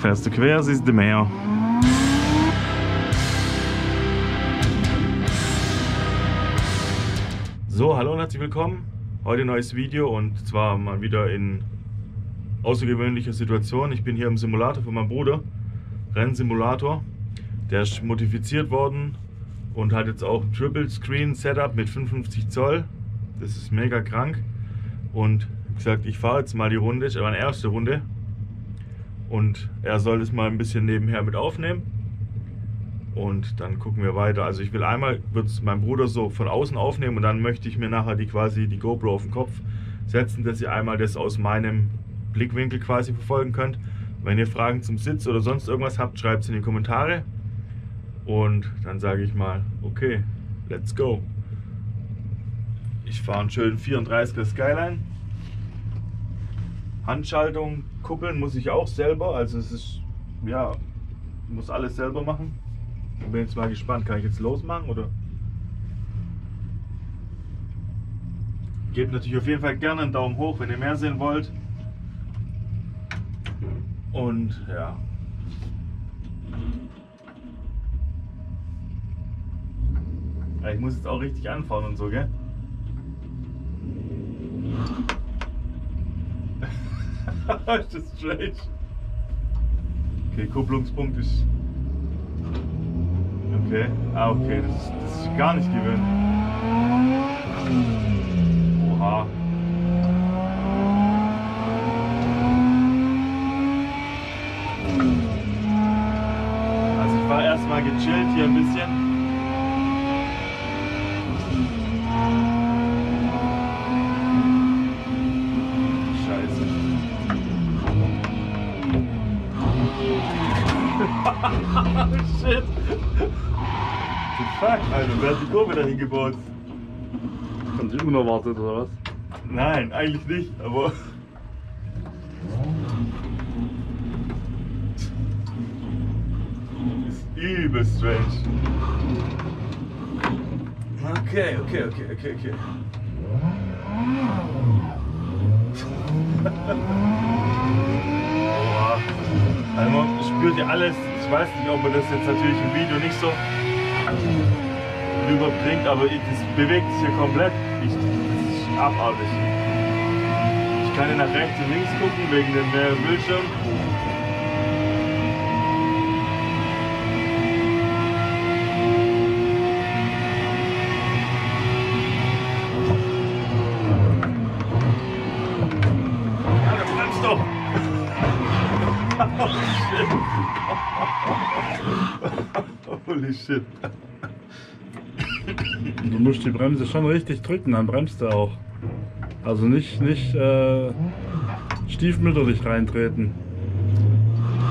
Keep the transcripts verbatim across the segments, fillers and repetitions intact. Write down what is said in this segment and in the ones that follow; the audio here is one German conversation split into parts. Fährst du quer, siehst du mehr. So, hallo und herzlich willkommen. Heute ein neues Video und zwar mal wieder in außergewöhnlicher Situation. Ich bin hier im Simulator von meinem Bruder, Rennsimulator. Der ist modifiziert worden und hat jetzt auch ein Triple Screen Setup mit fünfundfünfzig Zoll. Das ist mega krank. Und wie gesagt, ich fahre jetzt mal die Runde, ist aber eine erste Runde. Und er soll das mal ein bisschen nebenher mit aufnehmen. Und dann gucken wir weiter. Also ich will einmal, wird es mein Bruder so von außen aufnehmen und dann möchte ich mir nachher die quasi die GoPro auf den Kopf setzen, dass ihr einmal das aus meinem Blickwinkel quasi verfolgen könnt. Wenn ihr Fragen zum Sitz oder sonst irgendwas habt, schreibt es in die Kommentare. Und dann sage ich mal, okay, let's go. Ich fahre einen schönen vierunddreißiger Skyline. Handschaltung, Kuppeln muss ich auch selber, also es ist, ja, muss alles selber machen. Ich bin jetzt mal gespannt, kann ich jetzt losmachen oder? Gebt natürlich auf jeden Fall gerne einen Daumen hoch, wenn ihr mehr sehen wollt. Und ja. Ich muss jetzt auch richtig anfahren und so, gell? Ist das strange? Okay, Kupplungspunkt ist... Okay, ah okay, das ist, das ist gar nicht gewöhnt. Oha. Also ich war erstmal gechillt hier ein bisschen. Shit! Fuck, Alter, wer hat die Kurve dahin gebaut? Fand ich unerwartet oder was? Nein, eigentlich nicht, aber. Ist übel strange. Okay, okay, okay, okay, okay. Oha. Also man spürt ja alles. Ich weiß nicht, ob man das jetzt natürlich im Video nicht so rüberbringt, aber es bewegt sich hier komplett. Ich, das ist abartig. Ich kann ja nach rechts und links gucken wegen dem äh, Bildschirm. Holy shit. Du musst die Bremse schon richtig drücken, dann bremst du auch. Also nicht, nicht äh, stiefmütterlich reintreten.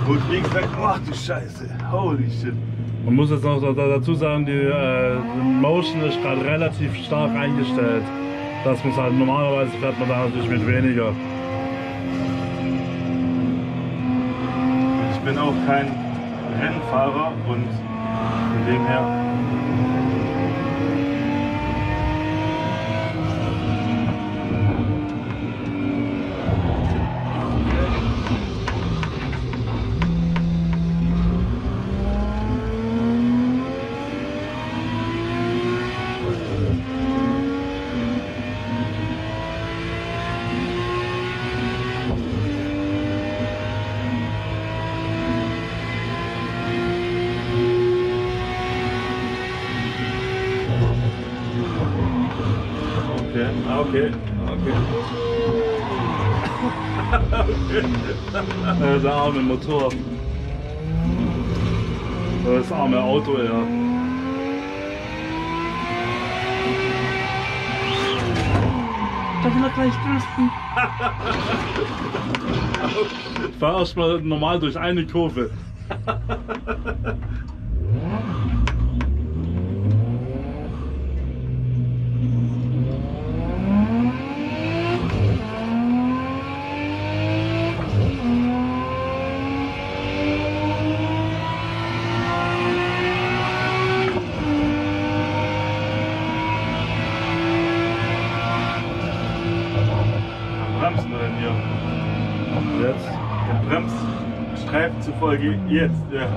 Gut, wie gesagt, ach du Scheiße, holy shit. Man muss jetzt noch dazu sagen, die äh, Motion ist gerade relativ stark eingestellt. Das muss halt, normalerweise fährt man da natürlich mit weniger. Ich bin auch kein Rennfahrer und von dem her. Ah, okay. Okay. Das arme Motor. Das arme Auto, ja. Darf ich noch gleich driften? Ich fahr erstmal normal durch eine Kurve. Streifen zufolge jetzt. Ja.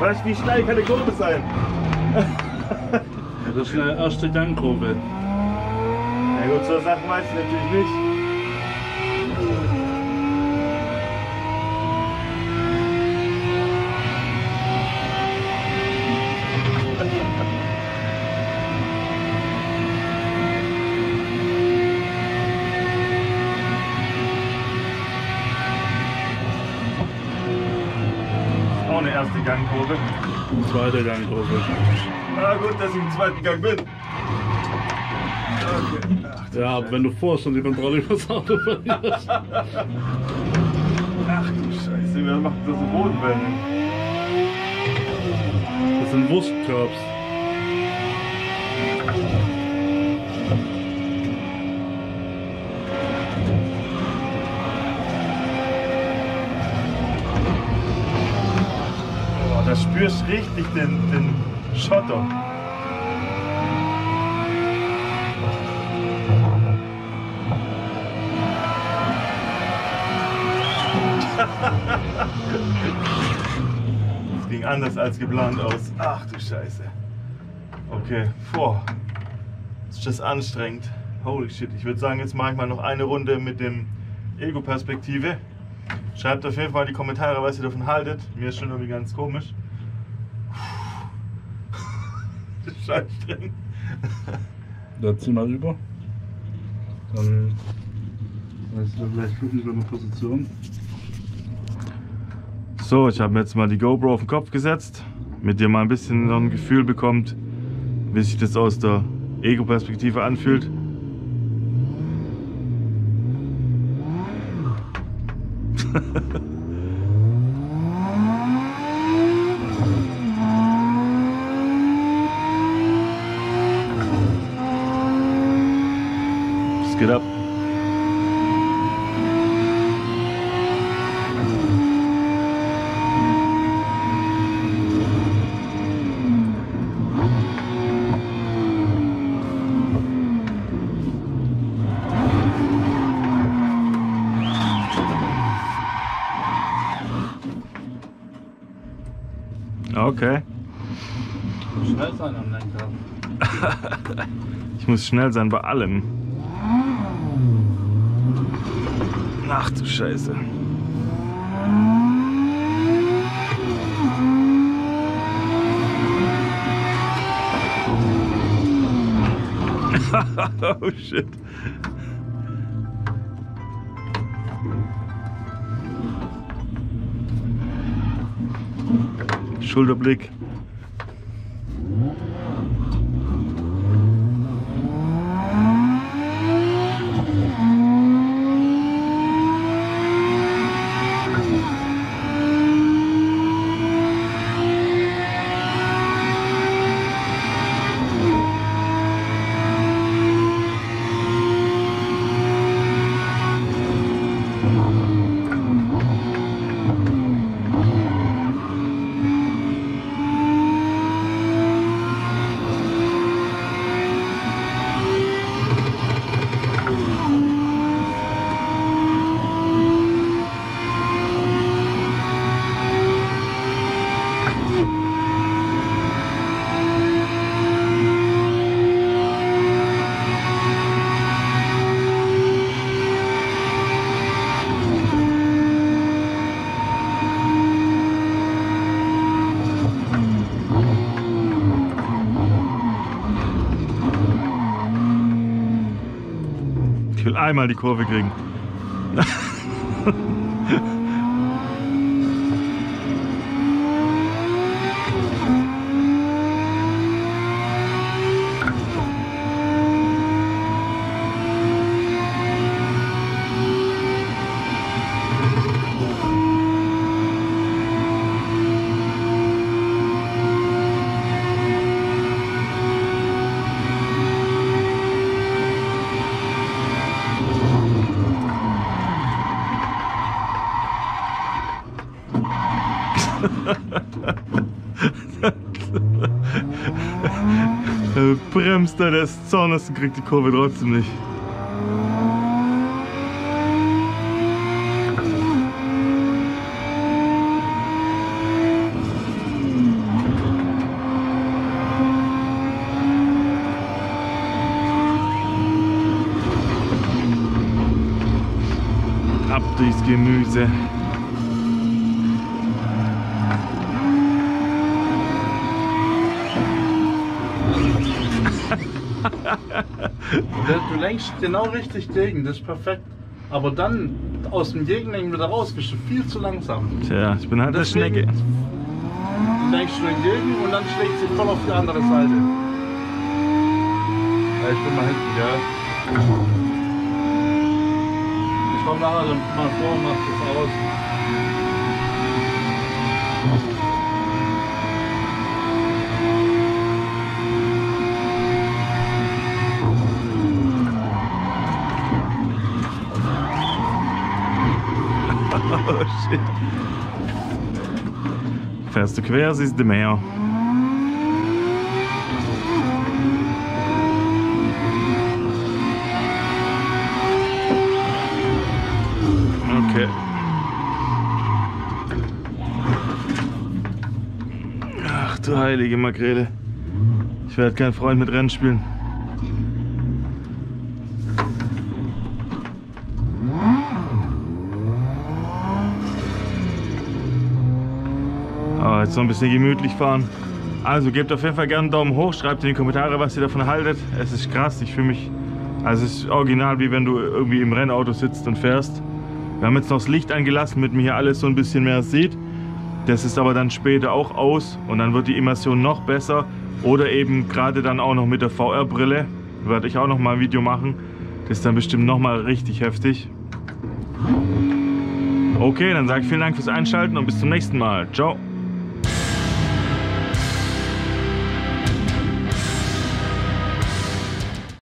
Weißt du, wie steil kann eine Kurve sein? Das ist eine erste Gangkurve. Na gut, so Sachen weiß ich natürlich nicht. Erste Gangkurve. Zweite Gangkurve. Ah gut, dass ich im zweiten Gang bin. Okay. Ach, ja, aber wenn du vorst und die Kontrolle über das Auto verlierst. Ach du Scheiße, wer macht das im Bodenwellen? Das sind Wurstkörbs. Da spürst du richtig den, den Schotter. Das ging anders als geplant aus. Ach du Scheiße. Okay, boah. Ist das anstrengend. Holy shit. Ich würde sagen, jetzt mache ich mal noch eine Runde mit dem Ego-Perspektive. Schreibt auf jeden Fall in die Kommentare, was ihr davon haltet. Mir ist schon irgendwie ganz komisch. Das ist anstrengend. Da zieh mal rüber. Dann weißt du, vielleicht gucken wir mal Position. So, ich habe mir jetzt mal die GoPro auf den Kopf gesetzt, mit der mal ein bisschen so ein Gefühl bekommt, wie sich das aus der Ego-Perspektive anfühlt. Just get up. Okay. Ich muss schnell sein am Lenkrad. Ich muss schnell sein bei allem. Ach du Scheiße. Oh shit. Schulterblick. Ich will einmal die Kurve kriegen. Bremst da des Zornes und kriegt die Kurve trotzdem nicht. Ab durchs Gemüse. Du lenkst genau richtig gegen, das ist perfekt. Aber dann aus dem Gegenlenken wieder raus, bist du viel zu langsam. Tja, ich bin halt eine Schnecke. Lenkst du dagegen und dann schlägt sie voll auf die andere Seite. Ja, ich bin mal hinten, ja. Ich komme nachher dann mal vor und mach das aus. Oh shit. Fährst du quer, siehst du mehr. Okay. Ach du heilige Makrele. Ich werde kein Freund mit Rennen spielen. Jetzt noch ein bisschen gemütlich fahren. Also gebt auf jeden Fall gerne einen Daumen hoch, schreibt in die Kommentare, was ihr davon haltet. Es ist krass, ich fühle mich, also es ist original, wie wenn du irgendwie im Rennauto sitzt und fährst. Wir haben jetzt noch das Licht angelassen, damit man hier alles so ein bisschen mehr sieht. Das ist aber dann später auch aus und dann wird die Immersion noch besser. Oder eben gerade dann auch noch mit der V R-Brille, werde ich auch noch mal ein Video machen. Das ist dann bestimmt noch mal richtig heftig. Okay, dann sage ich vielen Dank fürs Einschalten und bis zum nächsten Mal. Ciao.